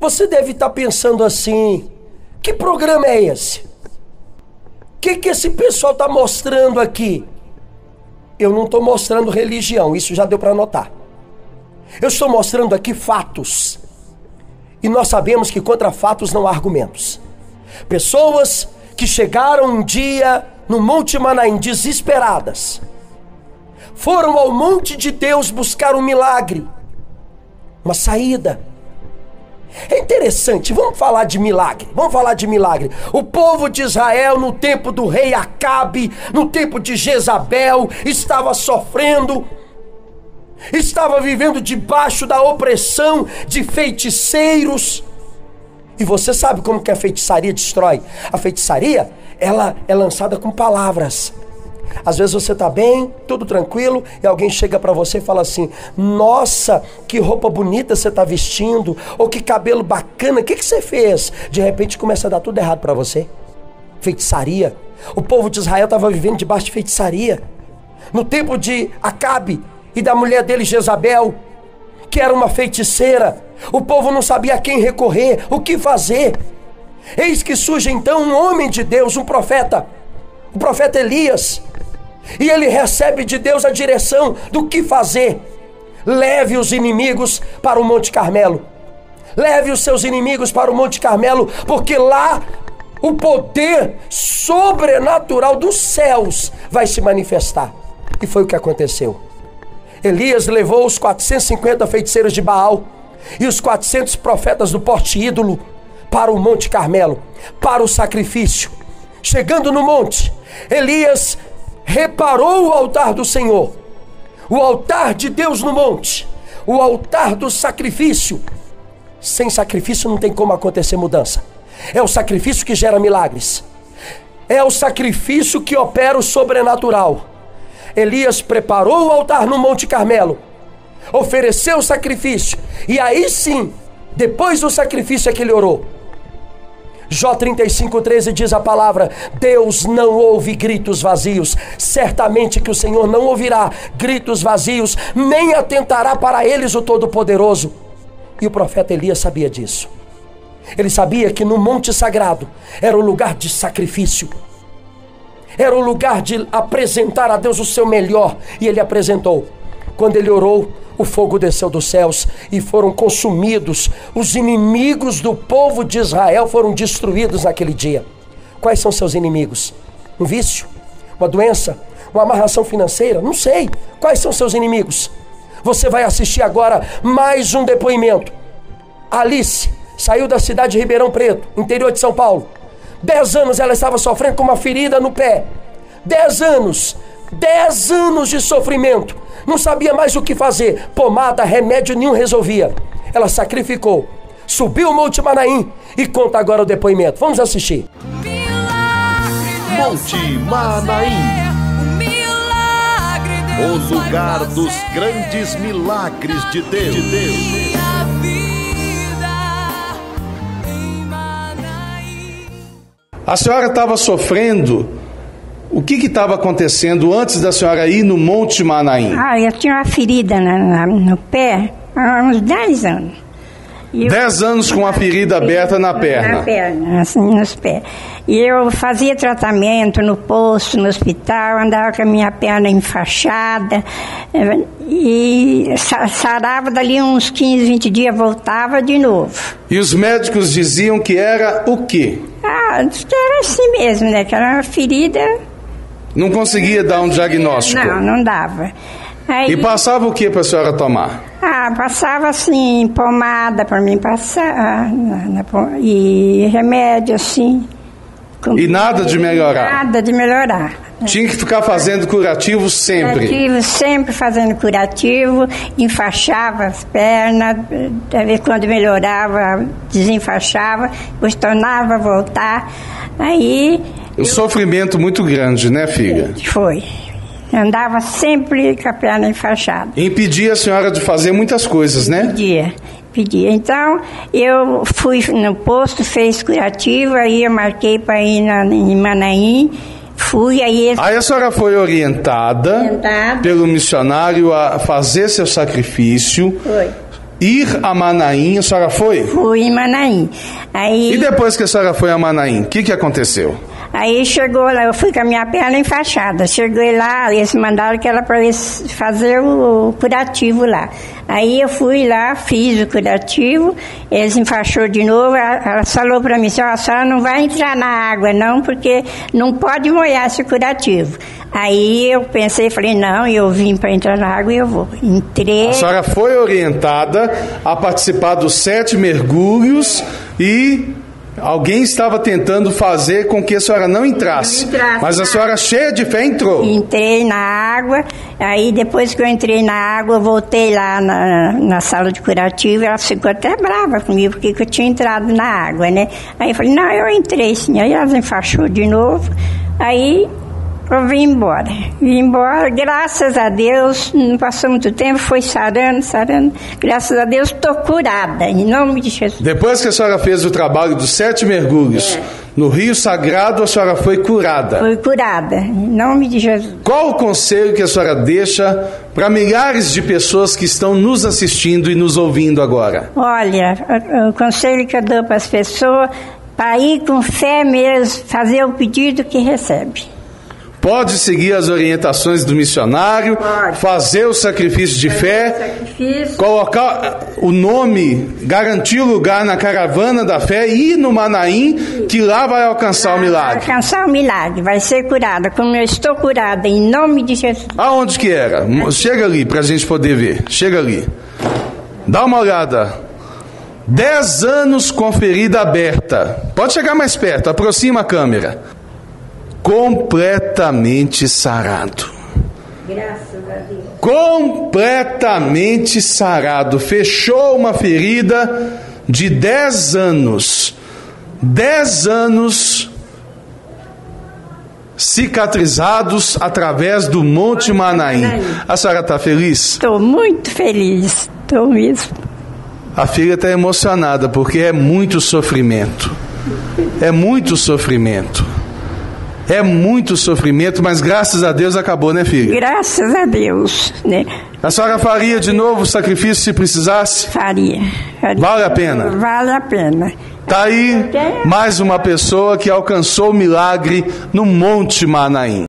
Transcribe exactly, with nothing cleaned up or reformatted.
Você deve estar pensando assim, que programa é esse? O que, que esse pessoal está mostrando aqui? Eu não estou mostrando religião, isso já deu para notar. Eu estou mostrando aqui fatos. E nós sabemos que contra fatos não há argumentos. Pessoas que chegaram um dia no Monte Maanaim desesperadas. Foram ao monte de Deus buscar um milagre. Uma saída. É interessante, vamos falar de milagre, vamos falar de milagre. O povo de Israel no tempo do rei Acabe, no tempo de Jezabel, estava sofrendo, estava vivendo debaixo da opressão de feiticeiros. E você sabe como que a feitiçaria destrói? A feitiçaria, ela é lançada com palavras. Às vezes você está bem, tudo tranquilo, e alguém chega para você e fala assim, nossa, que roupa bonita você está vestindo, ou que cabelo bacana, o que, que você fez? De repente começa a dar tudo errado para você. Feitiçaria. O povo de Israel estava vivendo debaixo de feitiçaria. No tempo de Acabe e da mulher dele Jezabel, que era uma feiticeira, o povo não sabia a quem recorrer, o que fazer. Eis que surge então um homem de Deus, um profeta, o profeta Elias. E ele recebe de Deus a direção do que fazer. Leve os inimigos para o Monte Carmelo. Leve os seus inimigos para o Monte Carmelo, porque lá o poder sobrenatural dos céus vai se manifestar. E foi o que aconteceu. Elias levou os quatrocentos e cinquenta feiticeiros de Baal e os quatrocentos profetas do porte ídolo para o Monte Carmelo, para o sacrifício. Chegando no monte, Elias reparou o altar do Senhor, o altar de Deus no monte, o altar do sacrifício. Sem sacrifício não tem como acontecer mudança. É o sacrifício que gera milagres. É o sacrifício que opera o sobrenatural. Elias preparou o altar no Monte Carmelo, ofereceu o sacrifício, e aí sim, depois do sacrifício é que ele orou. Jó trinta e cinco, treze diz a palavra, Deus não ouve gritos vazios, certamente que o Senhor não ouvirá gritos vazios, nem atentará para eles o Todo-Poderoso. E o profeta Elias sabia disso. Ele sabia que no Monte Sagrado era o lugar de sacrifício, era o lugar de apresentar a Deus o seu melhor, e ele apresentou. Quando ele orou, o fogo desceu dos céus e foram consumidos. Os inimigos do povo de Israel foram destruídos naquele dia. Quais são seus inimigos? Um vício? Uma doença? Uma amarração financeira? Não sei. Quais são seus inimigos? Você vai assistir agora mais um depoimento. Alice saiu da cidade de Ribeirão Preto, interior de São Paulo. Dez anos ela estava sofrendo com uma ferida no pé. Dez anos. Dez anos de sofrimento. Não sabia mais o que fazer. Pomada, remédio nenhum resolvia. Ela sacrificou. Subiu o Monte Maanaim e conta agora o depoimento. Vamos assistir. Monte Maanaim, o lugar dos grandes milagres de Deus. De Deus. A senhora estava sofrendo. O que estava acontecendo antes da senhora ir no Monte Maanaim? Ah, eu tinha uma ferida na, na, no pé há uns dez anos. Eu, dez anos com a ferida aberta na perna? Na perna, assim, nos pés. E eu fazia tratamento no posto, no hospital, andava com a minha perna enfaixada, e sarava dali uns quinze, vinte dias, voltava de novo. E os médicos diziam que era o quê? Ah, que era assim mesmo, né? Que era uma ferida... Não conseguia dar um diagnóstico? Não, não dava. Aí, e passava o que para a senhora tomar? Ah, passava assim, pomada para mim passar, e remédio assim. Com... E nada de melhorar? Nada de melhorar. Tinha que ficar fazendo curativo sempre? Curativo, sempre fazendo curativo, enfaixava as pernas, quando melhorava, desenfaixava, depois tornava a voltar, aí... Um sofrimento muito grande, né, filha? Foi. Andava sempre com a perna enfaixada. Impedia a senhora de fazer muitas coisas, né? Impedia, impedia. Então, eu fui no posto, fez curativo, aí eu marquei para ir na, em Maanaim, fui, aí... Aí a senhora foi orientada, orientada. pelo missionário a fazer seu sacrifício... Foi. Ir a Maanaim, a senhora foi? Fui em Maanaim. Aí... E depois que a senhora foi a Maanaim, o que, que aconteceu? Aí chegou lá, eu fui com a minha perna enfaixada. Cheguei lá, eles mandaram que era para fazer o curativo lá. Aí eu fui lá, fiz o curativo, eles enfaixou de novo. Ela falou para mim, a senhora não vai entrar na água não, porque não pode molhar esse curativo. Aí eu pensei, falei, não, eu vim para entrar na água e eu vou. Entrei. A senhora foi orientada a participar dos sete mergulhos e alguém estava tentando fazer com que a senhora não entrasse. Não entrasse mas a senhora cheia de fé entrou. Entrei na água, aí depois que eu entrei na água, eu voltei lá na, na sala de curativo, ela ficou até brava comigo, porque eu tinha entrado na água, né? Aí eu falei, não, eu entrei sim. Aí ela me enfaixou de novo, aí... Eu vim embora, vim embora, graças a Deus, não passou muito tempo, foi sarando, sarando, graças a Deus, estou curada, em nome de Jesus. Depois que a senhora fez o trabalho dos sete mergulhos, é. no Rio Sagrado, a senhora foi curada. Foi curada, em nome de Jesus. Qual o conselho que a senhora deixa para milhares de pessoas que estão nos assistindo e nos ouvindo agora? Olha, o conselho que eu dou para as pessoas, para ir com fé mesmo, fazer o pedido que recebe. Pode seguir as orientações do missionário, pode. fazer o sacrifício de fazer fé, o sacrifício. Colocar o nome, garantir o lugar na caravana da fé e ir no Maanaim, que lá vai alcançar lá o milagre. Vai alcançar o milagre, vai ser curada, como eu estou curada, em nome de Jesus. Aonde que era? Chega ali para a gente poder ver, chega ali. Dá uma olhada. Dez anos com ferida aberta. Pode chegar mais perto, aproxima a câmera. Completamente sarado. Graças a Deus. Completamente sarado. Fechou uma ferida de dez anos. dez anos cicatrizados através do Monte Maanaim. A senhora está feliz? Estou muito feliz. Estou mesmo. A filha está emocionada porque é muito sofrimento. É muito sofrimento. É muito sofrimento, mas graças a Deus acabou, né, filha? Graças a Deus, né? A senhora faria de novo o sacrifício se precisasse? Faria. faria. Vale a pena? Vale a pena. Tá aí mais uma pessoa que alcançou o milagre no Monte Maanaim.